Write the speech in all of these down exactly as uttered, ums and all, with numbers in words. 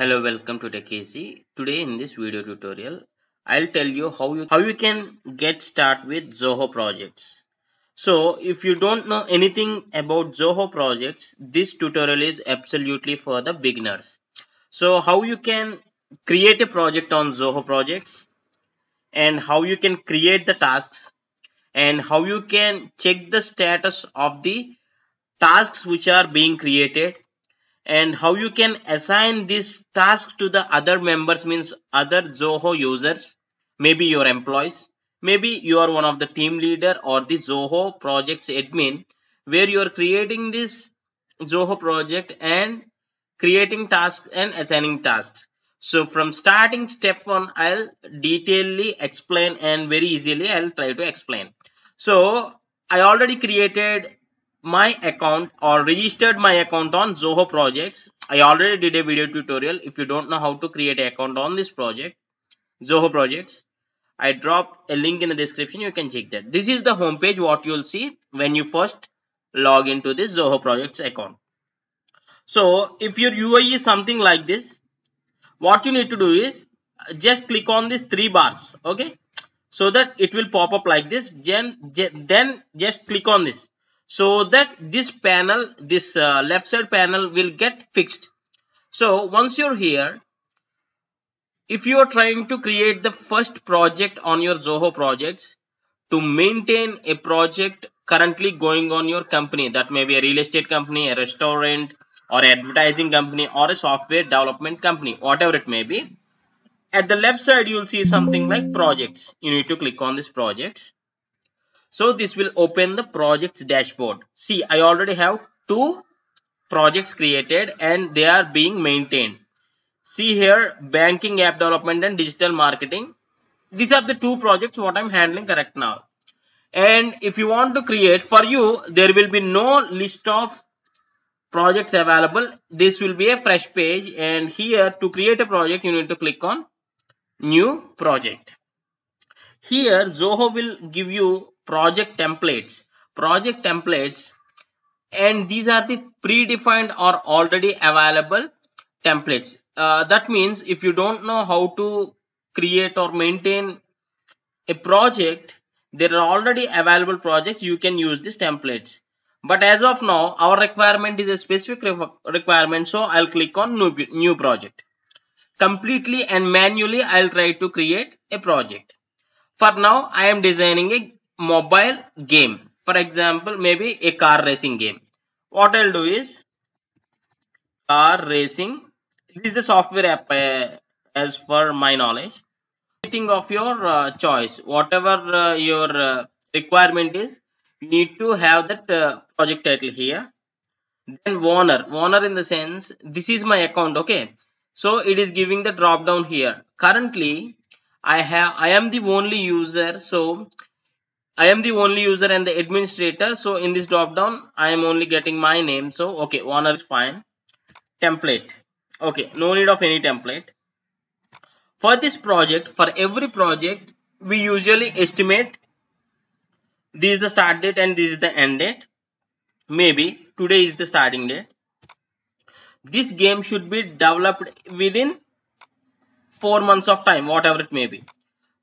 Hello, welcome to Tech Easy. Today in this video tutorial, I'll tell you how you how you can get started with Zoho Projects. So if you don't know anything about Zoho Projects, this tutorial is absolutely for the beginners. So how you can create a project on Zoho Projects, and how you can create the tasks, and how you can check the status of the tasks which are being created, and how you can assign this task to the other members, means other Zoho users, maybe your employees, maybe you are one of the team leader or the Zoho Projects admin, where you are creating this Zoho project and creating tasks and assigning tasks. So from starting step one, I'll detailedly explain, and very easily I'll try to explain. So I already created my account or registered my account on Zoho Projects. I already did a video tutorial. If you don't know how to create an account on this project, Zoho Projects, I dropped a link in the description. You can check that. This is the home page what you'll see when you first log into this Zoho Projects account. So if your U I is something like this, what you need to do is just click on these three bars, okay, so that it will pop up like this. Then just click on this, so that this panel, this uh, left side panel will get fixed. So once you're here, if you are trying to create the first project on your Zoho Projects, to maintain a project currently going on your company, that may be a real estate company, a restaurant, or advertising company, or a software development company, whatever it may be, at the left side you will see something like projects. You need to click on this projects. So this will open the projects dashboard. See, I already have two projects created and they are being maintained. See here, banking app development and digital marketing. These are the two projects what I'm handling correct now. And if you want to create, for you, there will be no list of projects available. This will be a fresh page, and here to create a project, you need to click on new project. Here Zoho will give you project templates, project templates, and these are the predefined or already available templates. Uh, that means if you don't know how to create or maintain a project, there are already available projects, you can use these templates. But as of now, our requirement is a specific re requirement, so I'll click on new, new project. Completely and manually, I'll try to create a project. For now, I am designing a mobile game. For example, maybe a car racing game. What I'll do is car racing. This is a software app uh, as per my knowledge. Anything of your uh, choice, whatever uh, your uh, requirement is, you need to have that uh, project title here. Then Warner, Warner in the sense, this is my account, okay. So it is giving the drop down here. Currently, I have I am the only user, so I am the only user and the administrator. So in this drop down, I am only getting my name. So okay, Warner is fine. Template, okay, no need of any template. For this project, for every project, we usually estimate this is the start date and this is the end date. Maybe today is the starting date. This game should be developed within four months of time, whatever it may be.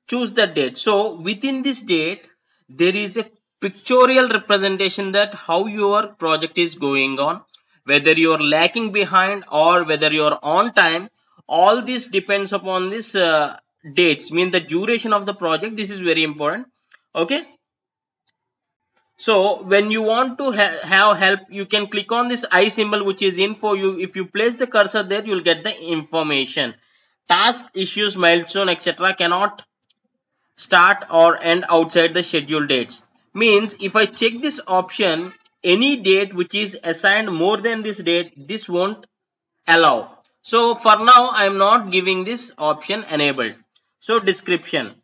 Choose the date. So within this date, there is a pictorial representation that how your project is going on, whether you are lacking behind or whether you are on time. All this depends upon this uh, dates, mean the duration of the project. This is very important, okay. So when you want to ha have help, you can click on this I symbol, which is info. You, if you place the cursor there, you'll get the information. Task, issues, milestone, et cetera cannot start or end outside the scheduled dates. Means if I check this option, any date which is assigned more than this date, this won't allow. So for now, I am not giving this option enabled. So description,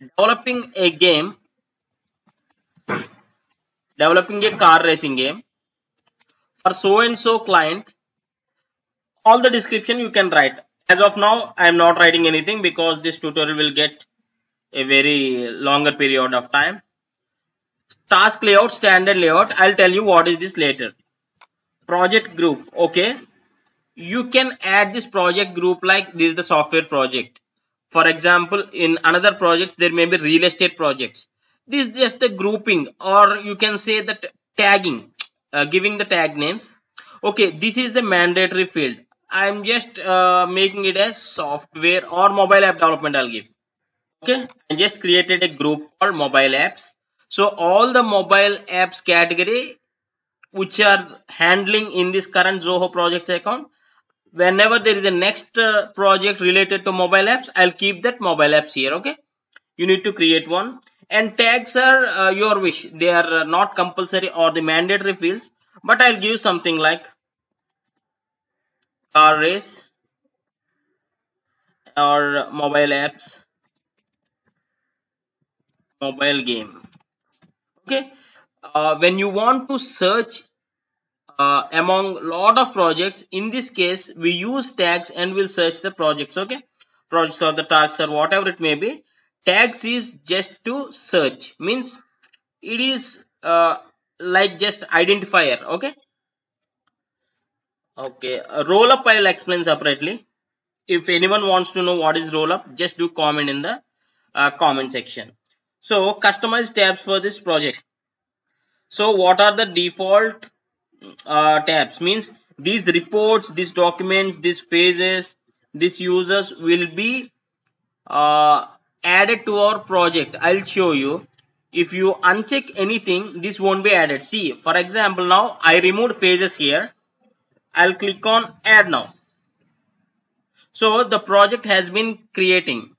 developing a game. Developing a car racing game for so and so client. All the description you can write. As of now, I am not writing anything because this tutorial will get a very longer period of time. Task layout, standard layout. I'll tell you what is this later. Project group. Okay. you can add this project group, like this is the software project. For example, in another project there may be real estate projects. This is just a grouping, or you can say that tagging, uh, giving the tag names. Okay, this is the mandatory field. I'm just uh, making it as software or mobile app development I'll give. Okay, I just created a group called mobile apps. So all the mobile apps category which are handling in this current Zoho Projects account, whenever there is a next uh, project related to mobile apps, I'll keep that mobile apps here. Okay, you need to create one, and tags are uh, your wish. They are uh, not compulsory or the mandatory fields, but I'll give something like car race or mobile apps, mobile game. Okay, uh, when you want to search uh, among lot of projects, in this case we use tags and we'll search the projects. Okay, projects or the tags or whatever it may be. Tags is just to search, means it is uh, like just identifier. Okay, okay uh, roll up I'll explain separately. If anyone wants to know what is roll up, just do comment in the uh, comment section. So customize tabs for this project. So what are the default uh, tabs, means these reports, these documents, these pages, these users will be uh, added to our project. I'll show you. If you uncheck anything, this won't be added. See, for example, now I removed phases here. I'll click on add now. So the project has been creating.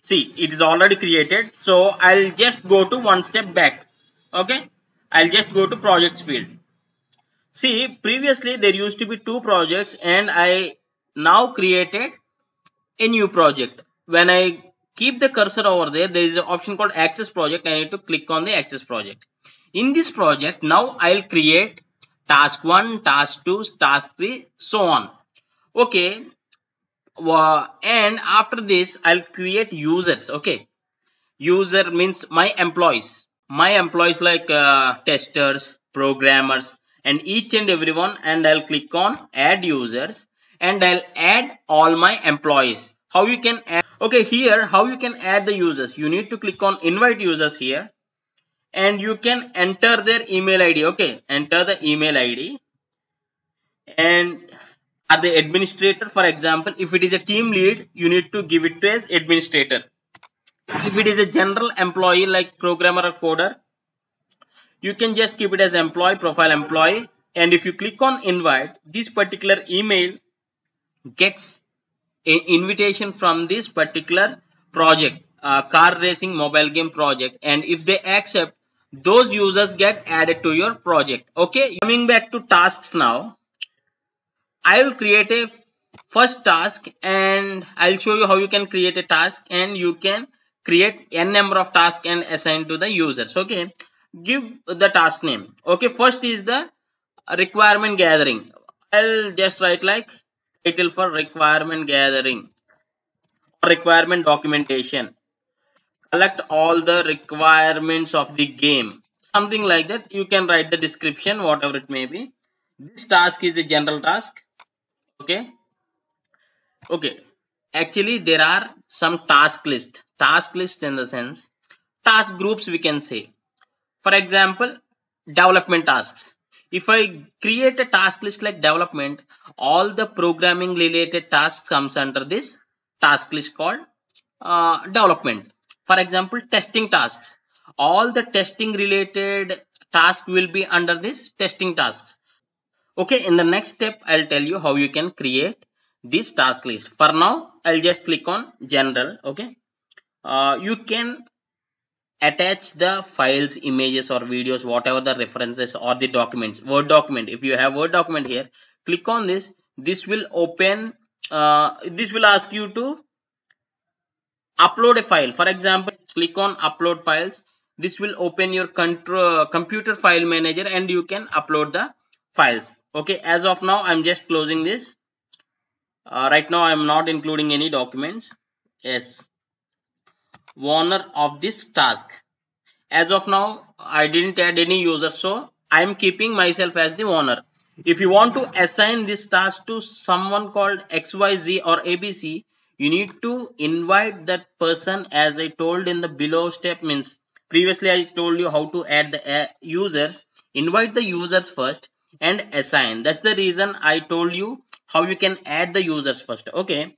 See, it is already created. So I'll just go to one step back. Okay, I'll just go to projects field. See, previously there used to be two projects, and I now created a new project. When I keep the cursor over there, there is an option called access project. I need to click on the access project. In this project, now I'll create task one, task two, task three, so on. Okay, and after this I'll create users. Okay, user means my employees. My employees like uh, testers, programmers, and each and everyone. And I'll click on add users, and I'll add all my employees. How you can add? Okay, here how you can add the users. You need to click on invite users here, and you can enter their email I D. Okay, enter the email I D, and are the administrator. For example, if it is a team lead, you need to give it as administrator. If it is a general employee like programmer or coder, you can just keep it as employee, profile employee. And if you click on invite, this particular email gets an invitation from this particular project, uh, car racing mobile game project. And if they accept, those users get added to your project. Okay, coming back to tasks now, I will create a first task, and I'll show you how you can create a task, and you can create n number of tasks and assign to the users. Okay, give the task name. Okay, first is the requirement gathering. I'll just write like title for requirement gathering, requirement documentation, collect all the requirements of the game, something like that. You can write the description, whatever it may be. This task is a general task. Okay, okay, actually there are some task list, task list in the sense task groups we can say. For example, development tasks. If I create a task list like development, all the programming related tasks comes under this task list called uh, development. For example, testing tasks, all the testing related tasks will be under this testing tasks. Okay, in the next step I'll tell you how you can create this task list. For now I'll just click on general. Okay, uh, you can attach the files, images or videos, whatever the references or the documents. Word document, if you have Word document here, click on this. This will open, uh, this will ask you to upload a file. For example, click on upload files. This will open your control, computer file manager, and you can upload the files. Okay, as of now I'm just closing this. Uh, right now I am not including any documents. Yes, owner of this task. As of now I didn't add any user, so I am keeping myself as the owner. If you want to assign this task to someone called X Y Z or A B C, you need to invite that person, as I told in the below step. Means previously I told you how to add the users. Invite the users first and assign. That's the reason I told you how you can add the users first. Okay,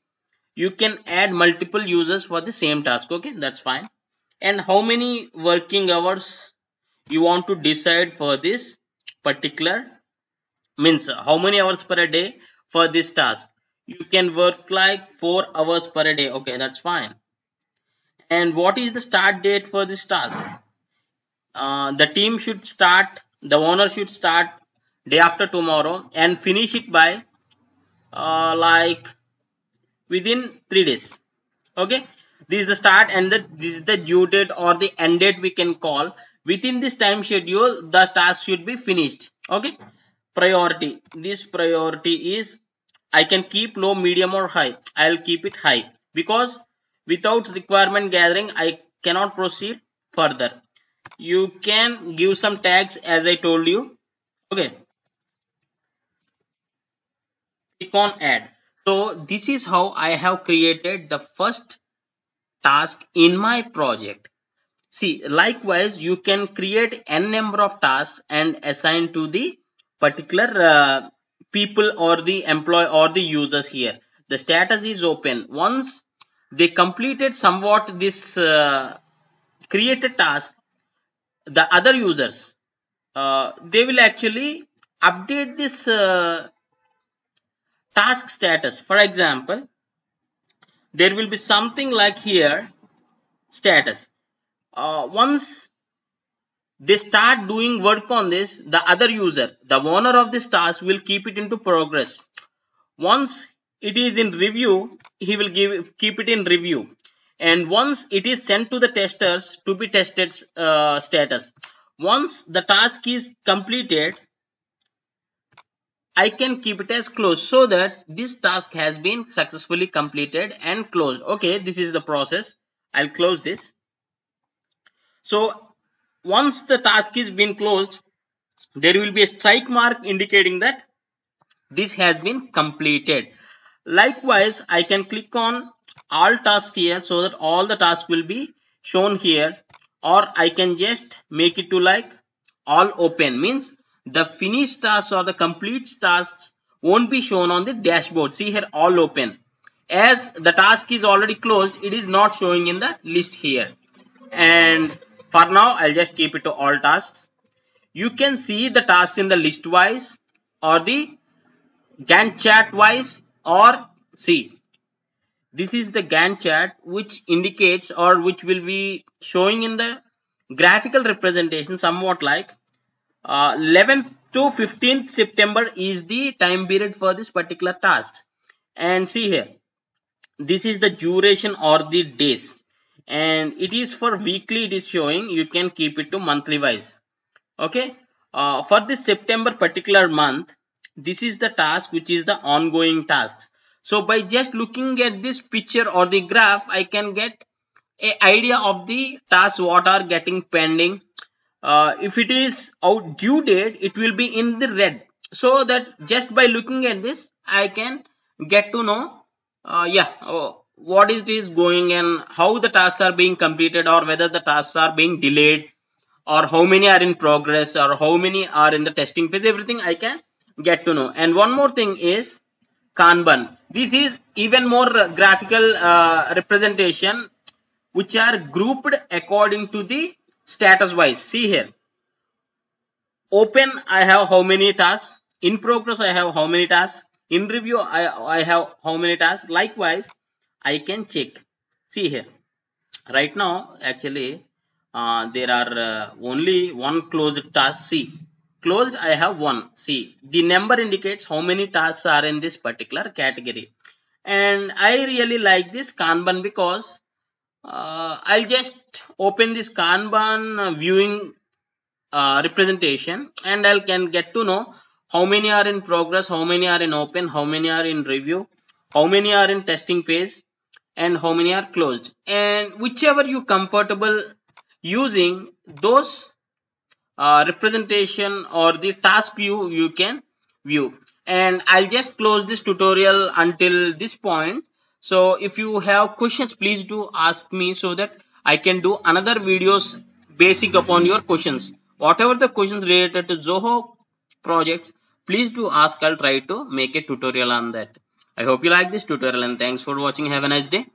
you can add multiple users for the same task. Okay, that's fine. And how many working hours you want to decide for this particular, means how many hours per day for this task. You can work like four hours per day. Okay, that's fine. And what is the start date for this task? Uh, the team should start, the owner should start day after tomorrow and finish it by uh, like within three days. Okay, this is the start and the, this is the due date or the end date we can call. Within this time schedule, the task should be finished. Okay, priority. This priority is I can keep low, medium or high. I'll keep it high because without requirement gathering, I cannot proceed further. You can give some tags as I told you. Okay. Click on add. So this is how I have created the first task in my project. See, likewise, you can create n number of tasks and assign to the particular uh, people or the employee or the users here. The status is open. Once they completed somewhat this uh, created task, the other users, uh, they will actually update this uh, task status. For example, there will be something like here, status. Uh, once they start doing work on this, the other user, the owner of this task, will keep it into progress. Once it is in review, he will give keep it in review. And once it is sent to the testers to be tested uh, status. Once the task is completed, I can keep it as closed so that this task has been successfully completed and closed. Okay, this is the process. I'll close this. So once the task is been closed, there will be a strike mark indicating that this has been completed. Likewise, I can click on all tasks here so that all the tasks will be shown here, or I can just make it to like all open, means the finished tasks or the complete tasks won't be shown on the dashboard. See here, all open. As the task is already closed, it is not showing in the list here. And for now, I'll just keep it to all tasks. You can see the tasks in the list wise or the Gantt chart wise, or see, this is the Gantt chart which indicates or which will be showing in the graphical representation somewhat like uh, eleventh to fifteenth September is the time period for this particular task. And see here, this is the duration or the days, and it is for weekly it is showing. You can keep it to monthly wise. Okay, uh, for this September particular month, this is the task which is the ongoing task. So by just looking at this picture or the graph, I can get an idea of the tasks what are getting pending. Uh, if it is out due date, it will be in the red. So that just by looking at this, I can get to know, uh, yeah, oh, what is this going and how the tasks are being completed, or whether the tasks are being delayed, or how many are in progress, or how many are in the testing phase. Everything I can get to know. And one more thing is Kanban. This is even more graphical uh, representation which are grouped according to the status wise. See here, open I have how many tasks, in progress I have how many tasks, in review I, I have how many tasks. Likewise, I can check. See here, right now actually uh, there are uh, only one closed task. See, closed I have one. See, the number indicates how many tasks are in this particular category. And I really like this Kanban because uh, I'll just open this Kanban viewing uh, representation and I can get to know how many are in progress, how many are in open, how many are in review, how many are in testing phase, and how many are closed. And whichever you comfortable using, those Uh, representation or the task view you can view. And I'll just close this tutorial until this point. So if you have questions, please do ask me so that I can do another videos basic upon your questions. Whatever the questions related to Zoho projects, please do ask. I'll try to make a tutorial on that. I hope you like this tutorial and thanks for watching. Have a nice day.